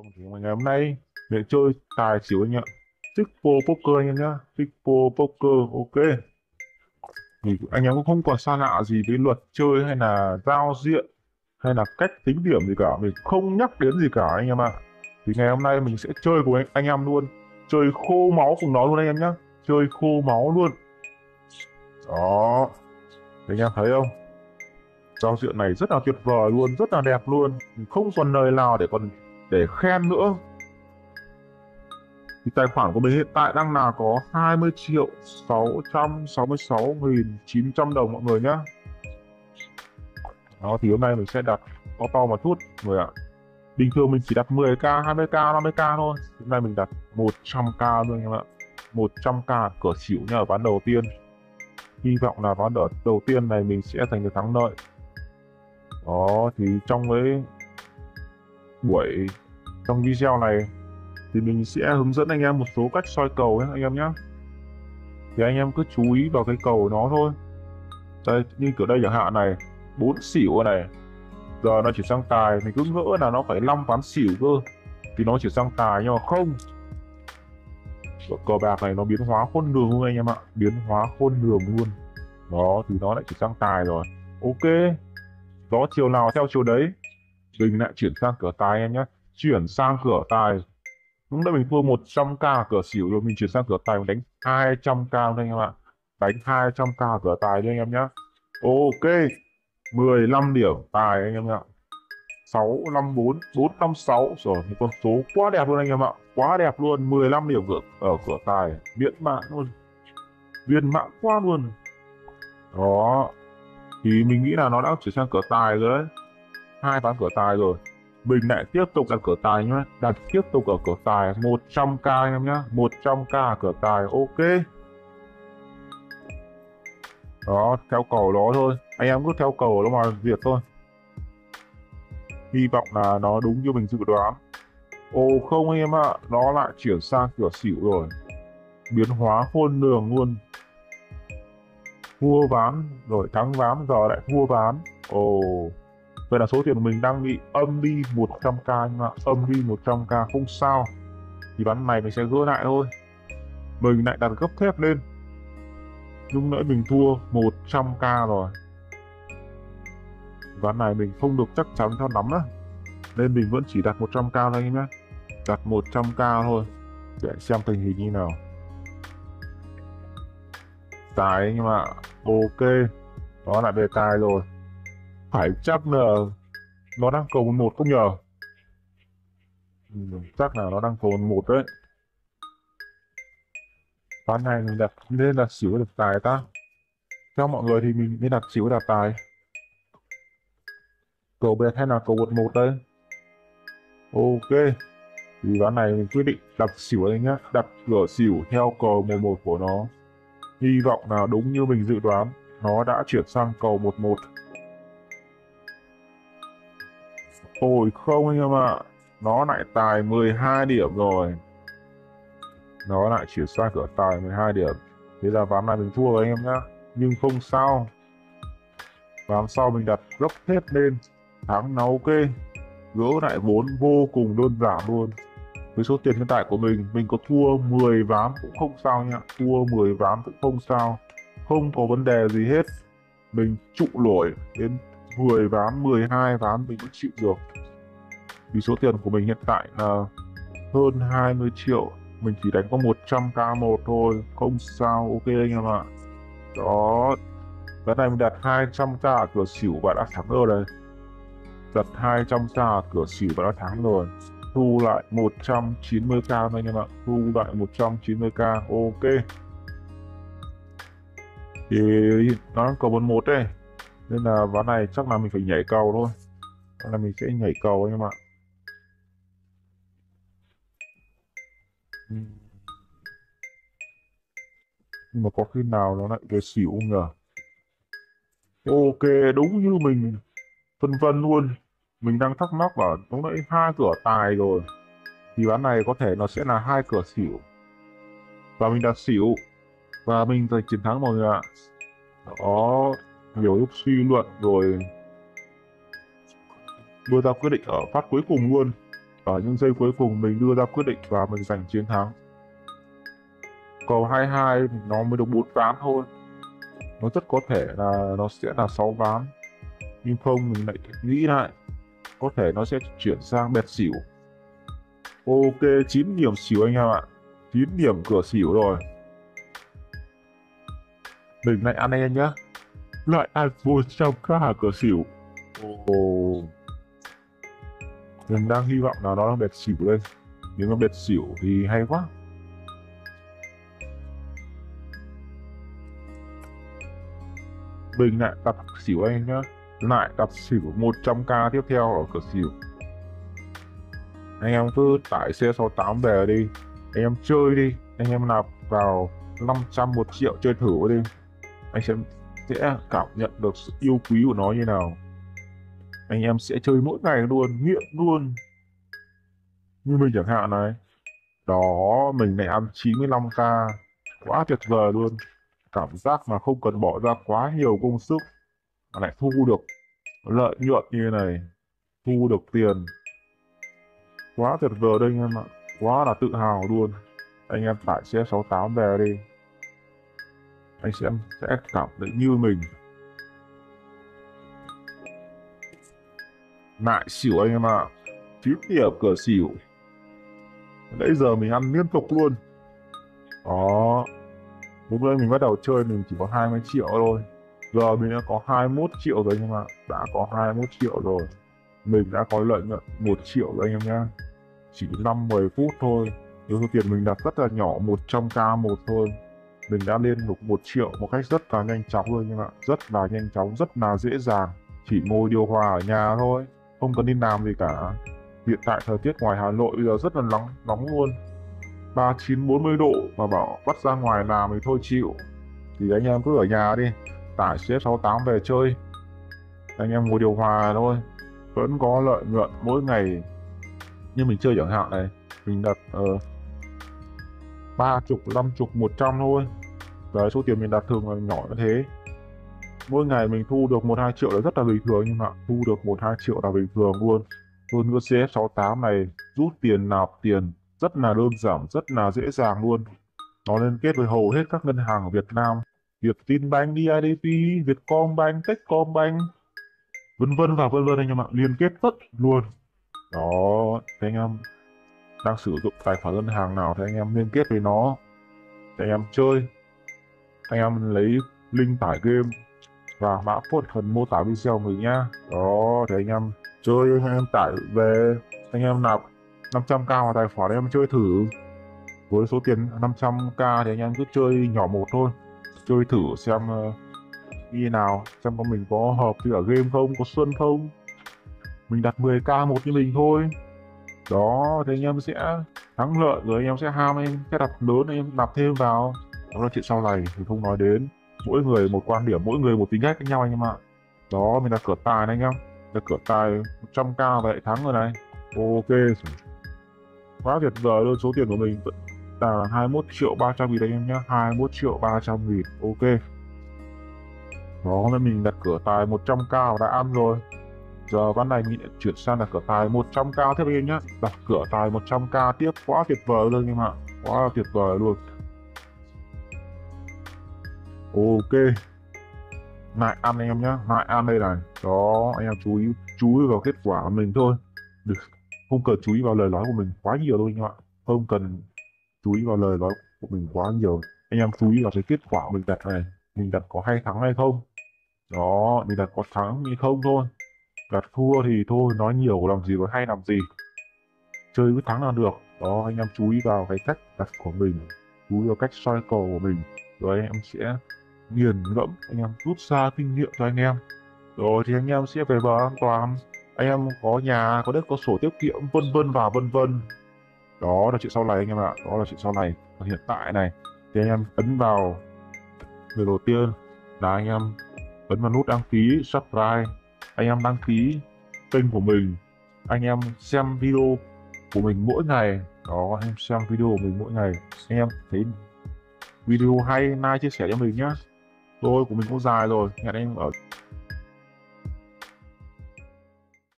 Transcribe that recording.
Mình ngày hôm nay để chơi tài xỉu anh ạ. Tipo Poker anh em nhá. Tipo Poker, ok. Thì anh em cũng không còn xa lạ gì với luật chơi hay là giao diện hay là cách tính điểm gì cả. Mình không nhắc đến gì cả anh em ạ. Thì ngày hôm nay mình sẽ chơi cùng anh em luôn. Chơi khô máu cùng nó luôn anh em nhá. Chơi khô máu luôn. Đó. Thì anh em thấy không? Giao diện này rất là tuyệt vời luôn, rất là đẹp luôn. Mình không còn lời nào để còn để khen nữa. Thì tài khoản của mình hiện tại đang là có 20.666.900 đồng mọi người nhá. Đó, thì hôm nay mình sẽ đặt to một chút mọi người ạ. Bình thường mình chỉ đặt 10k, 20k, 50k thôi. Hôm nay mình đặt 100k luôn anh em ạ. 100k cửa xỉu nha, ở ván đầu tiên. Hy vọng là ván đầu tiên này mình sẽ giành được thắng lợi. Đó, thì trong cái buổi trong video này thì mình sẽ hướng dẫn anh em một số cách soi cầu nhé anh em nhé. Thì anh em cứ chú ý vào cái cầu nó thôi. Đây, như kiểu đây chẳng hạn này, 4 xỉu này, giờ nó chuyển sang tài, mình cứ ngỡ là nó phải 5 ván xỉu cơ thì nó chuyển sang tài, nhưng mà không. Cờ bạc này nó biến hóa khôn lường luôn anh em ạ, biến hóa khôn lường luôn. Đó, thì nó lại chuyển sang tài rồi. Ok, gió chiều nào theo chiều đấy. Mình lại chuyển sang cửa tài em nhé. Chuyển sang cửa tài. Lúc đấy mình thua 100k cửa xỉu rồi, mình chuyển sang cửa tài, mình đánh 200k đây anh em ạ. Đánh 200k cửa tài đây anh em nhé. Ok, 15 điểm tài anh em ạ. 654, 456 rồi, một con số quá đẹp luôn anh em ạ. Quá đẹp luôn, 15 điểm ở cửa tài, viên mãn luôn. Viên mãn quá luôn. Đó. Thì mình nghĩ là nó đã chuyển sang cửa tài rồi đấy. 2 ván cửa tài rồi. Mình lại tiếp tục đặt cửa tài nhé. Đặt tiếp tục ở cửa tài 100k anh em nhé. 100k cửa tài, ok. Đó, theo cầu đó thôi. Anh em cứ theo cầu nó mà duyệt thôi. Hy vọng là nó đúng như mình dự đoán. Ồ không anh em ạ, nó lại chuyển sang cửa xỉu rồi. Biến hóa khôn lường luôn. Thua ván, rồi thắng ván, giờ lại thua ván. Ồ. Vậy là số tiền của mình đang bị âm đi 100k anh em ạ. Âm đi 100k, không sao. Thì ván này mình sẽ gỡ lại thôi. Mình lại đặt gấp thép lên. Lúc nãy mình thua 100k rồi. Ván này mình không được chắc chắn cho lắm á, nên mình vẫn chỉ đặt 100k thôi anh em nhé. Đặt 100k thôi. Để xem tình hình như nào. Tài anh em ạ. Ok. Đó lại về tài rồi. Phải chắc là nó đang cầu 1-1 không nhờ. Chắc là nó đang cầu 1-1 đấy. Ván này mình đặt nên là xỉu đặt tài ta. Theo mọi người thì mình nên đặt xỉu đặt tài. Cầu bẹt hay là cầu 1-1 đây. Ok. Thì ván này mình quyết định đặt xỉu đây nhá. Đặt cửa xỉu theo cầu 1-1 của nó. Hy vọng là đúng như mình dự đoán. Nó đã chuyển sang cầu 1-1. Ôi không anh em ạ. Nó lại tài 12 điểm rồi. Nó lại chuyển sang cửa tài 12 điểm. Thế ra ván này mình thua rồi anh em nhá. Nhưng không sao. Ván sau mình đặt gấp thép lên. Thắng là ok. Gỡ lại vốn vô cùng đơn giản luôn. Với số tiền hiện tại của mình có thua 10 ván cũng không sao nha. Thua 10 ván cũng không sao. Không có vấn đề gì hết. Mình trụ nổi đến 10 ván, 12 ván mình cũng chịu được. Vì số tiền của mình hiện tại là hơn 20 triệu. Mình chỉ đánh có 100k một thôi. Không sao, ok anh em ạ. Đó. Cái này mình đặt 200k ở cửa xỉu và đã thắng rồi đây. Đặt 200k ở cửa xỉu và đã thắng rồi. Thu lại 190k thôi anh em ạ. Thu lại 190k, ok. Thì nó cầu 1-1 đây. Nên là ván này chắc là mình phải nhảy cầu thôi. Nên là mình sẽ nhảy cầu anh em ạ. Nhưng mà có khi nào nó lại về xỉu không nhờ? Ok, đúng như mình phân vân luôn. Mình đang thắc mắc là lúc nãy 2 cửa tài rồi. Thì ván này có thể nó sẽ là 2 cửa xỉu. Và mình đặt xỉu. Và mình giành chiến thắng mọi người ạ. Đó, nhiều lúc suy luận rồi đưa ra quyết định ở phát cuối cùng luôn. Ở những giây cuối cùng mình đưa ra quyết định và mình giành chiến thắng. Cầu 22 nó mới được 4 ván thôi. Nó rất có thể là nó sẽ là 6 ván. Nhưng không, mình lại nghĩ lại, có thể nó sẽ chuyển sang bẹt xỉu. Ok, 9 điểm xỉu anh em ạ. 9 điểm cửa xỉu rồi. Mình lại ăn em nhá. Lại ăn vô trong các hàng cửa xỉu. Oh. Mình đang hy vọng là nó là bẹt xỉu lên. Nếu nó bẹt xỉu thì hay quá. Mình lại đặt xỉu anh nhá. Lại đặt xỉu 100k tiếp theo ở cửa xỉu. Anh em cứ tải CF68 về đi. Anh em chơi đi. Anh em nạp vào 500, 1 triệu chơi thử đi. Anh sẽ cảm nhận được sự yêu quý của nó như nào. Anh em sẽ chơi mỗi ngày luôn, nghiện luôn. Như mình chẳng hạn này. Đó, mình lại ăn 95k. Quá tuyệt vời luôn. Cảm giác mà không cần bỏ ra quá nhiều công sức mà lại thu được lợi nhuận như này, thu được tiền. Quá tuyệt vời đây anh em ạ. Quá là tự hào luôn. Anh em tải CF68 về đi. Anh sẽ cảm thấy như mình. Lại xỉu anh em ạ. 9 điểm cửa xỉu. Nãy giờ mình ăn liên tục luôn. Đó. Lúc đấy mình bắt đầu chơi mình chỉ có 20 triệu thôi. Giờ mình đã có 21 triệu rồi anh em ạ. Đã có 21 triệu rồi. Mình đã có lợi nhuận 1 triệu rồi anh em nhá. Chỉ 5-10 phút thôi. Nếu số tiền mình đặt rất là nhỏ, 100k một thôi. Mình đã lên được 1 triệu một cách rất là nhanh chóng rồi anh em ạ. Rất là nhanh chóng, rất là dễ dàng. Chỉ ngồi điều hòa ở nhà thôi, không cần đi làm gì cả. Hiện tại thời tiết ngoài Hà Nội bây giờ rất là nóng luôn. 39-40 độ mà bảo bắt ra ngoài làm thì thôi chịu. Thì anh em cứ ở nhà đi, tải CF68 về chơi. Anh em ngồi điều hòa thôi, vẫn có lợi nhuận mỗi ngày. Nhưng mình chơi chẳng hạn này, mình đặt 30, 50, 100 thôi. Đấy, số tiền mình đặt thường là nhỏ như thế. Mỗi ngày mình thu được 1-2 triệu là rất là bình thường, nhưng mà thu được 1-2 triệu là bình thường luôn. Hơn nữa CF68 này rút tiền nạp tiền rất là đơn giản, rất là dễ dàng luôn. Nó liên kết với hầu hết các ngân hàng ở Việt Nam. Vietinbank, BIDV, Vietcombank, Techcombank, vân vân và vân vân anh em ạ, liên kết tất luôn. Đó, thế anh em đang sử dụng tài khoản ngân hàng nào thì anh em liên kết với nó. Thì anh em chơi, anh em lấy link tải game và mã code phần mô tả video mình nhá. Đó, thì anh em chơi, anh em tải về, anh em nạp 500k vào tài khoản để em chơi thử. Với số tiền 500k thì anh em cứ chơi nhỏ một thôi. Chơi thử xem như nào, xem con mình có hợp với cả game không, có xuân không. Mình đặt 10k một như mình thôi. Đó, thì anh em sẽ thắng lợi rồi, anh em sẽ ham, anh em sẽ đặt lớn, anh em đặt thêm vào. Đó là chuyện sau này thì không nói đến. Mỗi người một quan điểm, mỗi người một tính cách khác nhau anh em ạ. Đó, mình đặt cửa tài này anh em. Đặt cửa tài 100k vậy thắng rồi này. Ok, quá tuyệt vời luôn. Số tiền của mình là 21.300.000 anh em nhé. 21.300.000. Ok. Đó, nên mình đặt cửa tài 100k đã ăn rồi. Giờ ván này mình đã chuyển sang đặt cửa tài 100k tiếp anh em nhé. Đặt cửa tài 100k tiếp. Quá tuyệt vời luôn anh em ạ. Quá tuyệt vời luôn. Ok. Lại ăn anh em nhé. Lại ăn đây này. Đó, anh em chú ý vào kết quả của mình thôi. Được. Không cần chú ý vào lời nói của mình quá nhiều thôi anh em ạ. Không cần chú ý vào lời nói của mình quá nhiều. Anh em chú ý vào cái kết quả mình đặt này. Mình đặt có hay thắng hay không. Đó, mình đặt có thắng hay không thôi. Đặt thua thì thôi, nói nhiều làm gì có hay làm gì. Chơi cứ thắng là được. Đó, anh em chú ý vào cái cách đặt của mình. Chú ý vào cách soi cầu của mình. Rồi anh em sẽ nghiền ngẫm, anh em rút ra kinh nghiệm cho anh em. Rồi thì anh em sẽ về bờ an toàn. Anh em có nhà, có đất, có sổ tiết kiệm, vân vân và vân vân. Đó là chuyện sau này anh em ạ. Đó là chuyện sau này. Còn hiện tại này thì anh em ấn vào người đầu tiên là anh em ấn vào nút đăng ký, subscribe. Anh em đăng ký kênh của mình. Anh em xem video của mình mỗi ngày. Đó, anh em xem video của mình mỗi ngày. Anh em thấy video hay, like, chia sẻ cho mình nhé. Tôi của mình cũng dài rồi. Hẹn anh em ở